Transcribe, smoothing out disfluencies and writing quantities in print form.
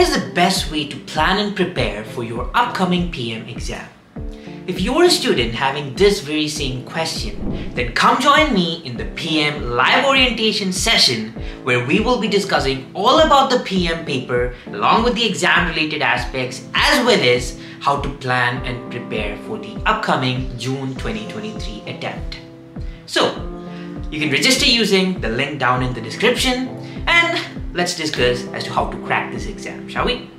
What is the best way to plan and prepare for your upcoming PM exam? If you're a student having this very same question, then come join me in the PM live orientation session where we will be discussing all about the PM paper along with the exam related aspects, as well as how to plan and prepare for the upcoming June 2023 attempt. So you can register using the link down in the description, and let's discuss as to how to crack this exam, shall we?